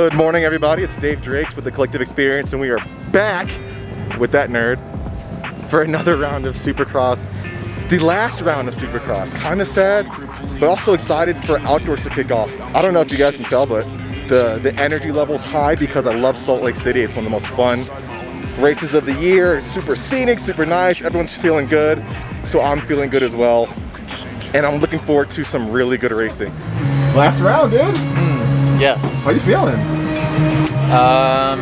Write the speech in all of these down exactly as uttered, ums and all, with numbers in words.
Good morning, everybody. It's Dave Drakes with The Collective Experience, and we are back with that nerd for another round of Supercross. The last round of Supercross. Kind of sad, but also excited for outdoors to kick off. I don't know if you guys can tell, but the, the energy level is high because I love Salt Lake City. It's one of the most fun races of the year. It's super scenic, super nice. Everyone's feeling good, so I'm feeling good as well. And I'm looking forward to some really good racing. Last round, dude. Mm, yes. How are you feeling? Um,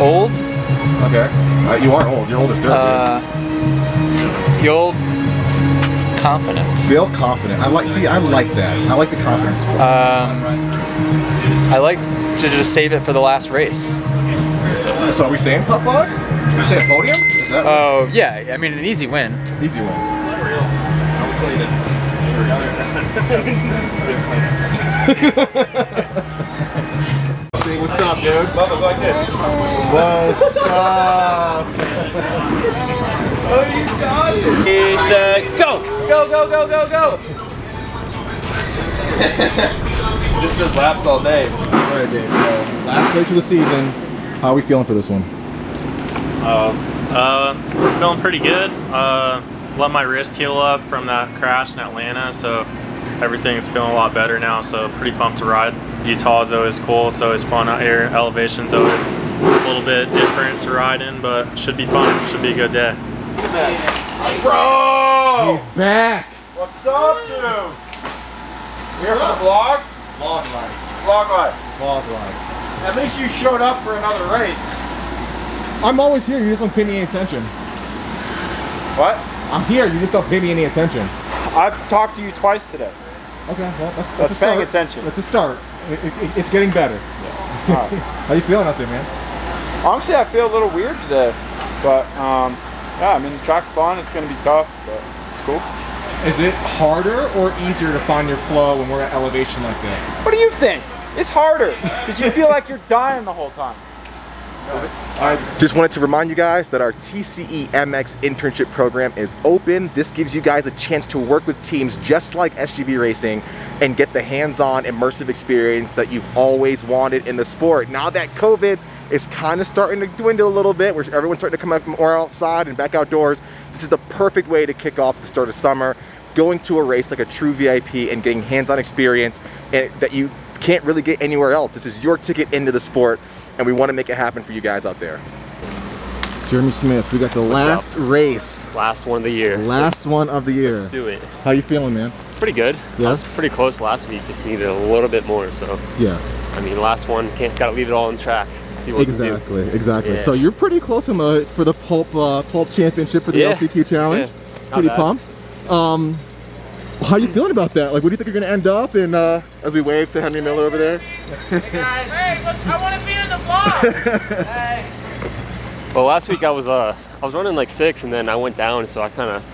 old. Okay. Uh, you are old. You're old as dirt, uh, dude. You're old. Confident. Feel confident. I like. See, I like that. I like the confidence. Um, I like to just save it for the last race. So are we saying top five? Are we saying podium? Is that oh right? Yeah. I mean, an easy win. Easy win. See, what's up, dude? Bubba, like this. What's up? Oh, you got it. He said, go. Go, go, go, go, go! Just does laps all day. Alright, Dave, so last race of the season, how are we feeling for this one? Uh, uh, we're feeling pretty good. Uh, let my wrist heal up from that crash in Atlanta, so everything's feeling a lot better now, so pretty pumped to ride. Utah is always cool, it's always fun out here. Elevation's always a little bit different to ride in, but should be fun, should be a good day. Bro! He's back! What's up, dude? Here for the vlog? Vlog life. Vlog life. Vlog life. At least you showed up for another race. I'm always here, you just don't pay me any attention. What? I'm here, you just don't pay me any attention. I've talked to you twice today. Okay, well, that's, that's, that's a start. Paying attention. That's a start. It, it, it's getting better. Yeah. All right. How you feeling out there, man? Honestly, I feel a little weird today, but... Um, yeah, I mean, the track's fun, it's going to be tough, but it's cool. Is it harder or easier to find your flow when we're at elevation like this? What do you think? It's harder, because you feel like you're dying the whole time. I just wanted to remind you guys that our T C E M X internship program is open. This gives you guys a chance to work with teams just like S G B Racing and get the hands-on immersive experience that you've always wanted in the sport. Now that COVID is kind of starting to dwindle a little bit, where everyone's starting to come out more outside and back outdoors, this is the perfect way to kick off the start of summer, going to a race like a true V I P and getting hands-on experience and that you can't really get anywhere else. This is your ticket into the sport, and we want to make it happen for you guys out there. Jeremy Smith, we got the last race. Last one of the year. Last one of the year. Let's do it. How you feeling, man? Pretty good. Yeah? I was pretty close last week, just needed a little bit more, so. Yeah. I mean, last one, can't, gotta leave it all on track. See what exactly, we do. exactly. Yeah. So you're pretty close in the, for the Pulp uh, Pulp Championship for the yeah. L C Q Challenge. Yeah. Pretty bad. pumped. Um, how are you feeling about that? Like, what do you think you're gonna end up? And uh, as we wave to Henry Miller over there. Hey guys, hey, look, I wanna be in the vlog. Hey. Well, last week I was uh I was running like six, and then I went down, so I kind of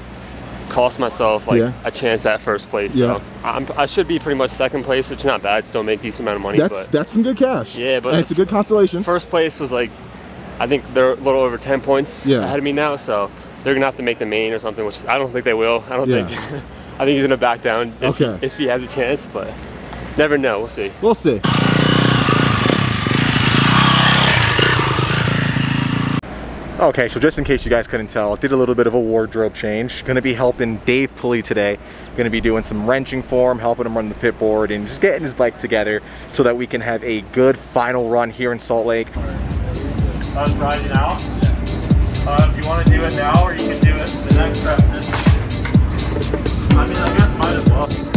cost myself like yeah. a chance at first place. Yeah. So I'm, I should be pretty much second place, which is not bad. Still make decent amount of money. That's but that's some good cash. Yeah, but and it's a good consolation. First place was like, I think they're a little over ten points yeah. ahead of me now, so they're gonna have to make the main or something, which I don't think they will. I don't yeah. think. I think he's gonna back down if, okay. if he has a chance, but never know. We'll see. We'll see. Okay, so just in case you guys couldn't tell, did a little bit of a wardrobe change. Gonna be helping Dave Pulley today. Gonna be doing some wrenching for him, helping him run the pit board, and just getting his bike together so that we can have a good final run here in Salt Lake. Us riding out. Uh, if you want to do it now, or you can do it the next rep. I mean, I guess might as well.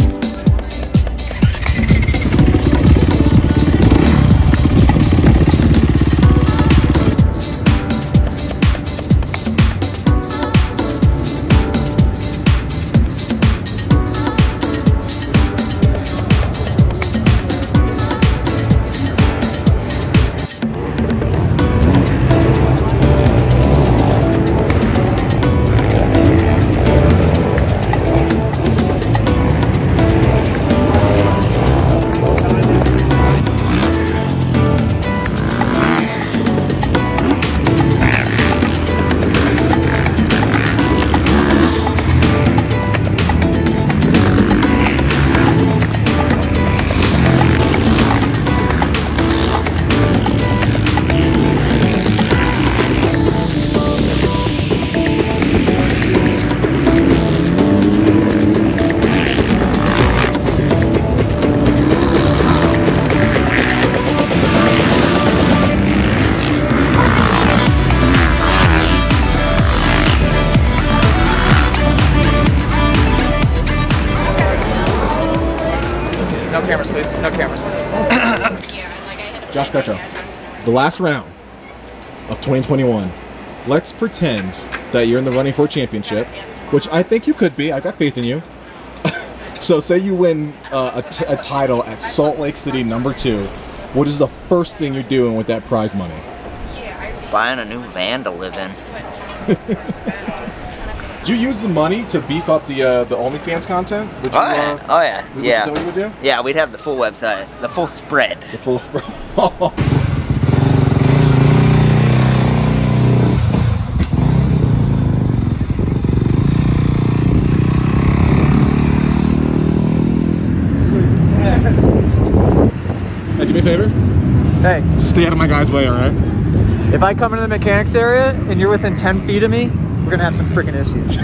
No cameras, please. No cameras. Josh Greco, the last round of twenty twenty-one. Let's pretend that you're in the running for a championship, which I think you could be. I got faith in you. So say you win uh, a, t a title at Salt Lake City number two. What is the first thing you're doing with that prize money? Buying a new van to live in. Do you use the money to beef up the uh, the OnlyFans content? Would you, oh yeah, uh, oh yeah. Would yeah. You tell you would do? Yeah, we'd have the full website, the full spread. The full spread. Hey, do me a favor. Hey. Stay out of my guy's way, all right? If I come into the mechanics area and you're within ten feet of me, we're gonna have some freaking issues.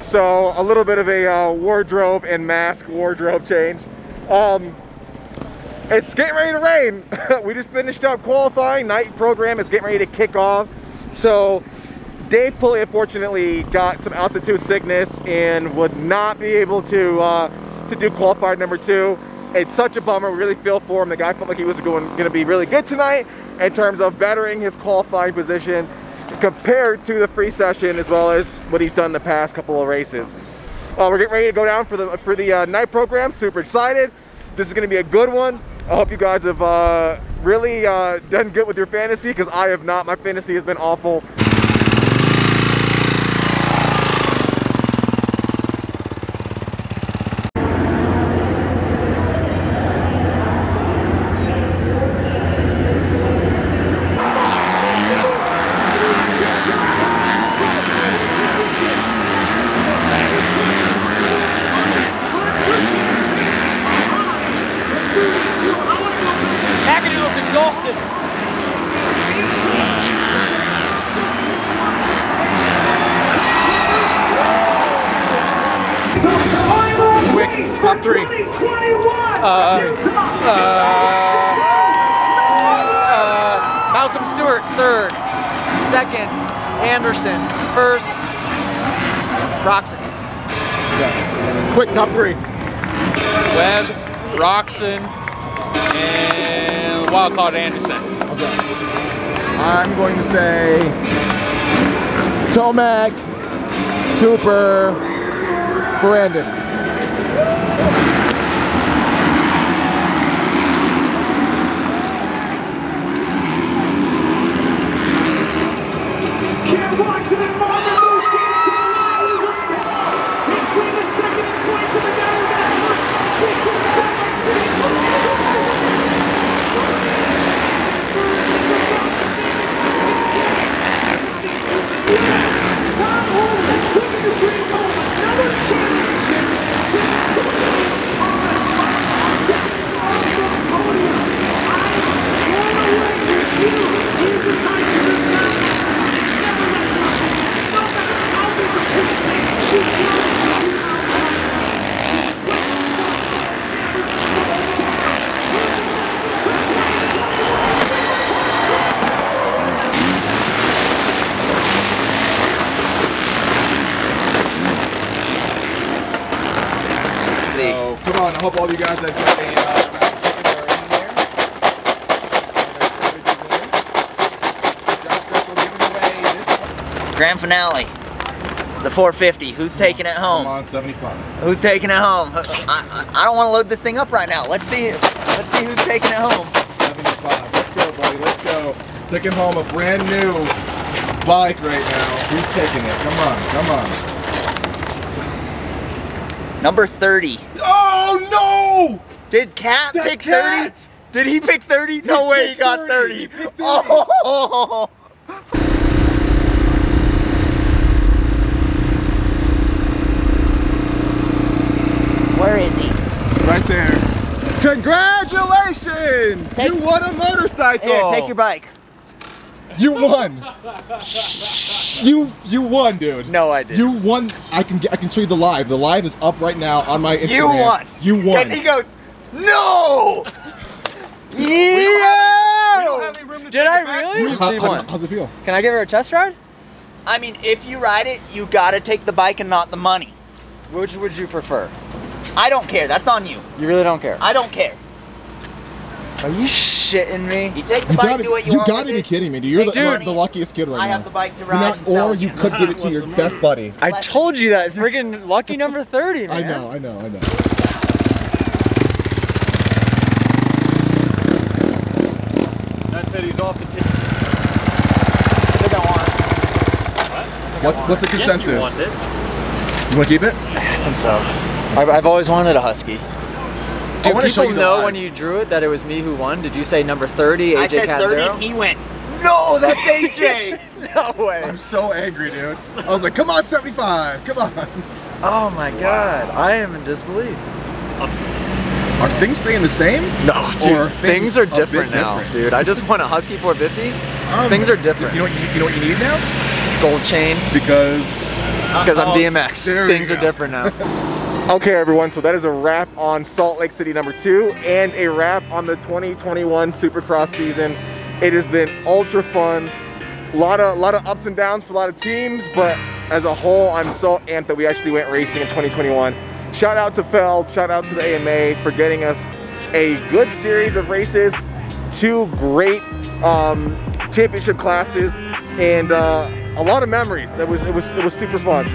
So a little bit of a uh, wardrobe and mask wardrobe change. Um, it's getting ready to rain. We just finished up qualifying night program. It's getting ready to kick off. So Dave Pulley unfortunately got some altitude sickness and would not be able to uh, to do qualifier number two. It's such a bummer. We really feel for him. The guy felt like he was going, going to be really good tonight in terms of bettering his qualifying position compared to the free session, as well as what he's done the past couple of races. Uh, we're getting ready to go down for the for the uh, night program. Super excited. This is going to be a good one. I hope you guys have uh, really uh, done good with your fantasy, because I have not. My fantasy has been awful. Anderson, first, Roczen. Yeah. Quick, top three. Webb, Roczen, and wild card Anderson. Okay. I'm going to say Tomac, Cooper, Ferrandis. Championship hope all you guys have got a uh, raffle ticket that are in there. And that's everything there. Josh Greco giving away this one. Grand finale. The four fifty. Who's taking it home? Come on, seventy-five. Who's taking it home? I, I, I don't want to load this thing up right now. Let's see. Let's see who's taking it home. seventy-five. Let's go, buddy. Let's go. Taking home a brand new bike right now. Who's taking it? Come on. Come on. Number thirty. Oh no! Did Cat That's pick Cat. thirty? Did he pick thirty? No he way he got thirty. thirty. He picked thirty. Oh! Where is he? Right there. Congratulations! Take, you won a motorcycle. Here, take your bike. You won. You you won, dude. No, I didn't. You won. I can I can show you the live. The live is up right now on my Instagram. You won. You won. And he goes, no. Yeah. We don't have, we don't have any room to Did I really? How, how, how, how's it feel? Can I give her a test ride? I mean, if you ride it, you gotta take the bike and not the money. Which would you prefer? I don't care. That's on you. You really don't care. I don't care. Are you shitting me? You take the you bike, gotta, do what you, you want. You gotta be kidding me, dude. You're hey, the, dude, the luckiest kid right I now. I have the bike to ride. Not, and sell or you could give it to your best buddy. I told you that. Freaking lucky number thirty, man. I know, I know, I know. That said, he's off the tip. I don't want it. What? What's, what's the consensus? Yes, you, want it. You wanna keep it? I think so. I've, I've always wanted a Husky. Do I people you know line. When you drew it that it was me who won? Did you say number thirty, A J Catanzaro? I said thirty and he went, no, that's A J! No way. I'm so angry, dude. I was like, come on, seventy-five, come on. Oh my wow. God, I am in disbelief. Are things staying the same? No, dude, things, things are different now, different. Dude. I just won a Husky four fifty. Um, things are different. You know, what you, you know what you need now? Gold chain. Because? Because uh, I'm D M X. Things are different now. Okay everyone, so that is a wrap on Salt Lake City number two and a wrap on the twenty twenty-one Supercross season. It has been ultra fun. A lot of, a lot of ups and downs for a lot of teams, but as a whole, I'm so amped that we actually went racing in twenty twenty-one. Shout out to Feld, shout out to the A M A for getting us a good series of races, two great um, championship classes, and uh, a lot of memories. That was, it was, it was super fun.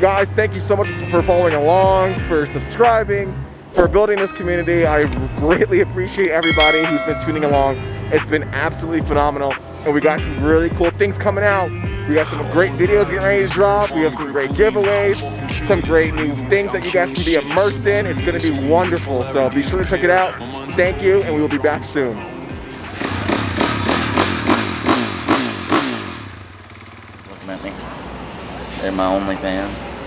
Guys, thank you so much for following along, for subscribing, for building this community. I greatly appreciate everybody who's been tuning along. It's been absolutely phenomenal, and we got some really cool things coming out. We got some great videos getting ready to drop. We have some great giveaways, some great new things that you guys can be immersed in. It's gonna be wonderful, so be sure to check it out. Thank you, and we will be back soon. They're my only fans.